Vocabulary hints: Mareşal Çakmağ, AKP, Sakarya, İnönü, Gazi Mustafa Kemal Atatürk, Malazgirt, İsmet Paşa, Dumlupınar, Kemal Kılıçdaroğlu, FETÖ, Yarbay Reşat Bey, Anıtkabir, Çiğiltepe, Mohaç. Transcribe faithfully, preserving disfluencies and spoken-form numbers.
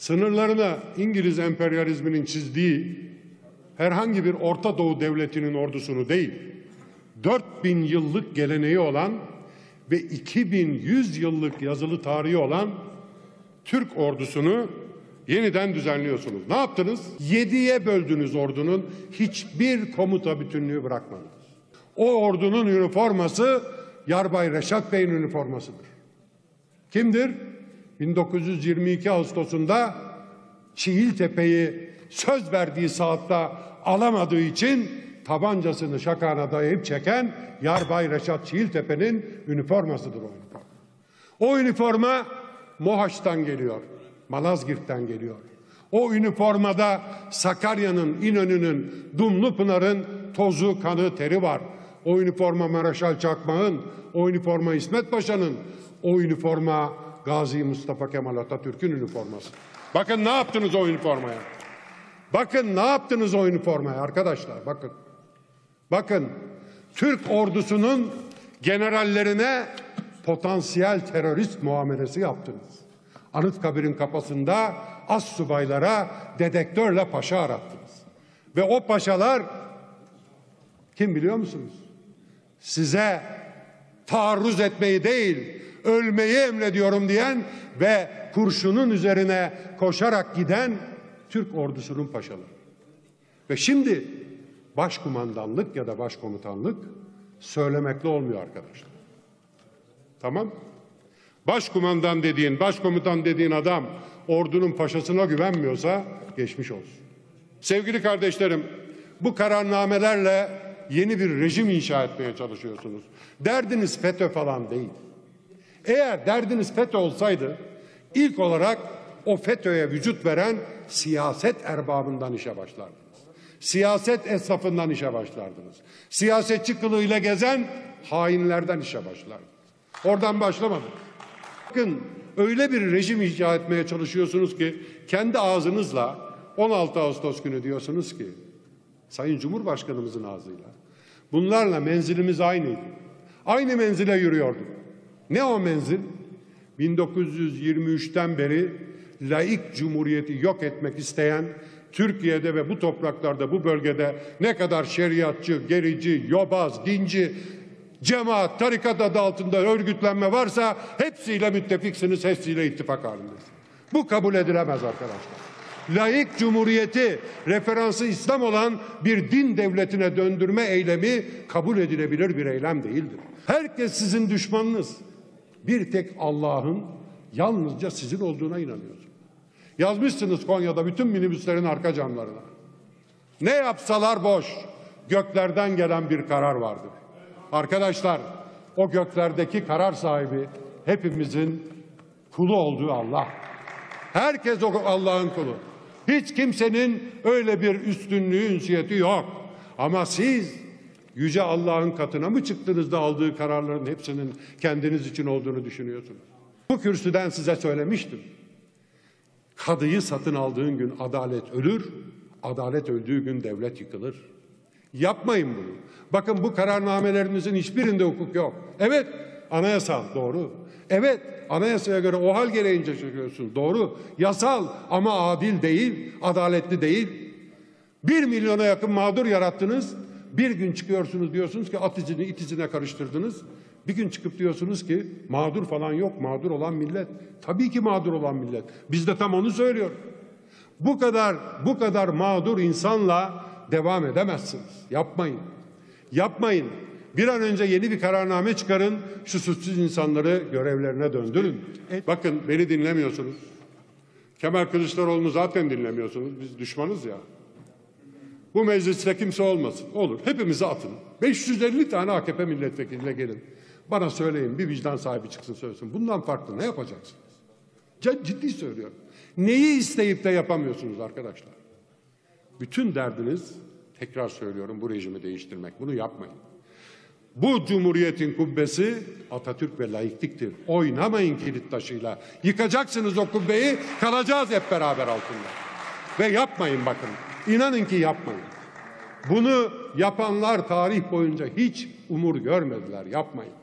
sınırlarına İngiliz emperyalizminin çizdiği herhangi bir Orta Doğu devletinin ordusunu değil, dört bin yıllık geleneği olan ve iki bin yüz yıllık yazılı tarihi olan Türk ordusunu yeniden düzenliyorsunuz. Ne yaptınız? Yediye böldünüz ordunun, hiçbir komuta bütünlüğü bırakmadınız. O ordunun üniforması Yarbay Reşat Bey'in üniformasıdır. Kimdir? bin dokuz yüz yirmi iki Ağustos'unda Çiğiltepe'yi söz verdiği saatte alamadığı için tabancasını şakağına dayayıp çeken Yarbay Reşat Çiğiltepe'nin üniformasıdır o üniforma. O üniforma Mohaç'tan geliyor, Malazgirt'ten geliyor. O üniformada Sakarya'nın, İnönü'nün, Dumlupınar'ın tozu, kanı, teri var. O üniforma Mareşal Çakmağ'ın, o üniforma İsmet Paşa'nın, o üniforma Gazi Mustafa Kemal Atatürk'ün üniforması. Bakın ne yaptınız o üniformaya. Bakın ne yaptınız o üniformaya arkadaşlar, bakın. Bakın, Türk ordusunun generallerine potansiyel terörist muamelesi yaptınız. Anıtkabir'in kapısında assubaylara dedektörle paşa arattınız. Ve o paşalar kim biliyor musunuz? Size taarruz etmeyi değil, ölmeyi emrediyorum diyen ve kurşunun üzerine koşarak giden Türk ordusunun paşaları. Ve şimdi başkumandanlık ya da başkomutanlık söylemekle olmuyor arkadaşlar. Tamam? Başkumandan dediğin, başkomutan dediğin adam ordunun paşasına güvenmiyorsa geçmiş olsun. Sevgili kardeşlerim, bu kararnamelerle yeni bir rejim inşa etmeye çalışıyorsunuz. Derdiniz FETÖ falan değil. Eğer derdiniz FETÖ olsaydı ilk olarak o FETÖ'ye vücut veren siyaset erbabından işe başlardınız. Siyaset esnafından işe başlardınız. Siyasetçi kılığıyla gezen hainlerden işe başlardınız. Oradan başlamadık. Bakın, öyle bir rejim inşa etmeye çalışıyorsunuz ki kendi ağzınızla on altı Ağustos günü diyorsunuz ki, Sayın Cumhurbaşkanımızın ağzıyla, bunlarla menzilimiz aynıydı. Aynı menzile yürüyorduk. Ne o menzil? bin dokuz yüz yirmi üç'ten beri laik cumhuriyeti yok etmek isteyen, Türkiye'de ve bu topraklarda, bu bölgede ne kadar şeriatçı, gerici, yobaz, dinci, cemaat, tarikat adı altında örgütlenme varsa hepsiyle müttefiksiniz, hepsiyle ittifak halindeyiz. Bu kabul edilemez arkadaşlar. Laik cumhuriyeti referansı İslam olan bir din devletine döndürme eylemi kabul edilebilir bir eylem değildir. Herkes sizin düşmanınız. Bir tek Allah'ın yalnızca sizin olduğuna inanıyorsunuz. Yazmışsınız Konya'da bütün minibüslerin arka camlarına. Ne yapsalar boş. Göklerden gelen bir karar vardı. Arkadaşlar, o göklerdeki karar sahibi hepimizin kulu olduğu Allah. Herkes o Allah'ın kulu. Hiç kimsenin öyle bir üstünlüğü, ünsiyeti yok. Ama siz yüce Allah'ın katına mı çıktınız da aldığı kararların hepsinin kendiniz için olduğunu düşünüyorsunuz? Bu kürsüden size söylemiştim. Kadıyı satın aldığın gün adalet ölür, adalet öldüğü gün devlet yıkılır. Yapmayın bunu. Bakın, bu kararnamelerinizin hiçbirinde hukuk yok. Evet, anayasal, doğru. Evet, anayasaya göre o hal gereğince çekiyorsun, doğru. Yasal ama adil değil, adaletli değil. Bir milyona yakın mağdur yarattınız. Bir gün çıkıyorsunuz diyorsunuz ki at izini it izine karıştırdınız. Bir gün çıkıp diyorsunuz ki mağdur falan yok, mağdur olan millet. Tabii ki mağdur olan millet. Biz de tam onu söylüyoruz. Bu kadar, bu kadar mağdur insanla devam edemezsiniz. Yapmayın. Yapmayın. Bir an önce yeni bir kararname çıkarın. Şu suçsuz insanları görevlerine döndürün. Bakın, beni dinlemiyorsunuz. Kemal Kılıçdaroğlu'nu zaten dinlemiyorsunuz. Biz düşmanız ya. Bu mecliste kimse olmasın. Olur. Hepimizi atın. beş yüz elli tane A K P milletvekiline gelin. Bana söyleyin. Bir vicdan sahibi çıksın söylesin. Bundan farklı ne yapacaksınız? Ciddi söylüyorum. Neyi isteyip de yapamıyorsunuz arkadaşlar? Bütün derdiniz, tekrar söylüyorum, bu rejimi değiştirmek. Bunu yapmayın. Bu cumhuriyetin kubbesi Atatürk ve laikliktir. Oynamayın kilit taşıyla. Yıkacaksınız o kubbeyi, kalacağız hep beraber altında. Ve yapmayın bakın. İnanın ki yapmayın. Bunu yapanlar tarih boyunca hiç umur görmediler. Yapmayın.